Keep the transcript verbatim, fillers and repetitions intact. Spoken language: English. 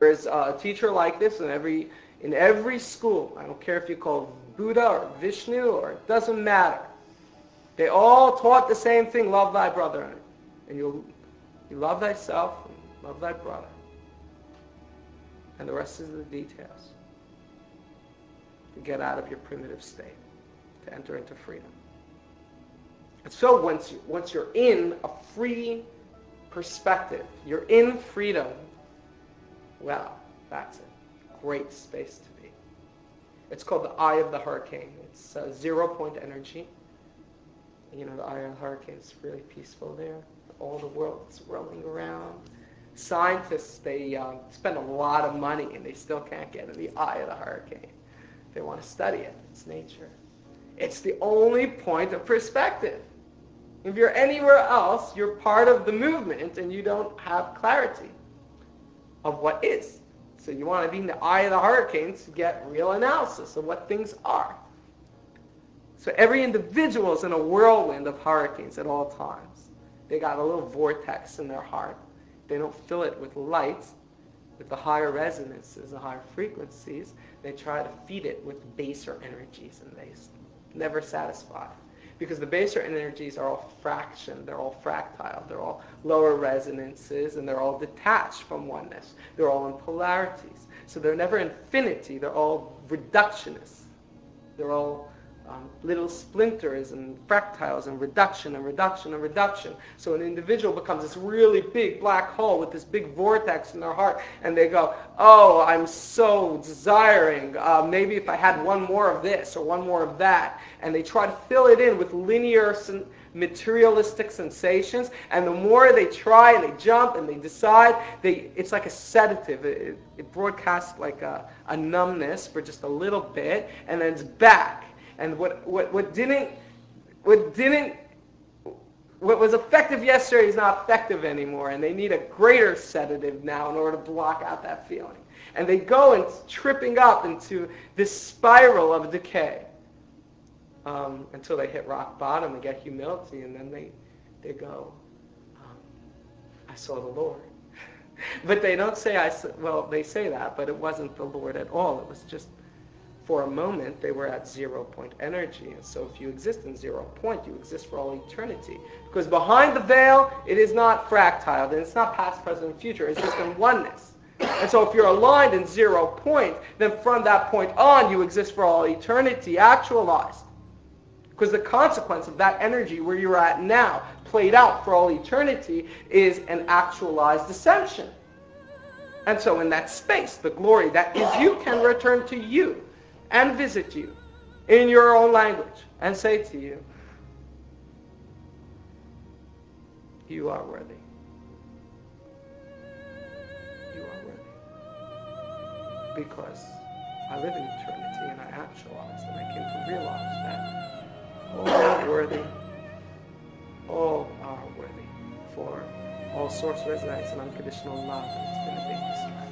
There is a teacher like this in every in every school. I don't care if you call Buddha or Vishnu, or it doesn't matter. They all taught the same thing: love thy brother, and you'll you love thyself, and love thy brother, and the rest is the details. To get out of your primitive state, to enter into freedom. And so once, you, once you're in a free perspective, you're in freedom, well, that's a great space to be. It's called the eye of the hurricane. It's uh, zero point energy. You know, the eye of the hurricane is really peaceful there. All the world's rolling around. Scientists, they uh, spend a lot of money and they still can't get in the eye of the hurricane. They want to study it. It's nature. It's the only point of perspective. If you're anywhere else, you're part of the movement and you don't have clarity of what is. So you want to be in the eye of the hurricane to get real analysis of what things are. So every individual is in a whirlwind of hurricanes at all times. They got a little vortex in their heart. They don't fill it with light, with the higher resonances, the higher frequencies. They try to feed it with baser energies, and they never satisfy. Because the baser energies are all fraction, they're all fractile, they're all lower resonances, and they're all detached from oneness. They're all in polarities. So they're never infinity, they're all reductionists. They're all um, little splinters and fractiles and reduction and reduction and reduction. So an individual becomes this really big black hole with this big vortex in their heart, and they go, oh, I'm so desiring, uh, maybe if I had one more of this or one more of that, and they try to fill it in with linear sen- materialistic sensations, and the more they try and they jump and they decide, they it's like a sedative. It, it broadcasts like a, a numbness for just a little bit, and then it's back. And what, what, what didn't, what didn't, what was effective yesterday is not effective anymore. And they need a greater sedative now in order to block out that feeling. And they go and tripping up into this spiral of decay um, until they hit rock bottom and get humility. And then they, they go, um, I saw the Lord. But they don't say, I saw, well, they say that, but it wasn't the Lord at all. It was just, for a moment, they were at zero point energy. And so if you exist in zero point, you exist for all eternity. Because behind the veil, it is not fractile. And it's not past, present, and future. It's just in oneness. And so if you're aligned in zero point, then from that point on, you exist for all eternity, actualized. Because the consequence of that energy where you're at now, played out for all eternity, is an actualized ascension. And so in that space, the glory that is you can return to you. And visit you in your own language and say to you, you are worthy. You are worthy. Because I live in eternity and I actualize and I came to realize that all are worthy, all are worthy for all source resonance and unconditional love that's been a big distraction.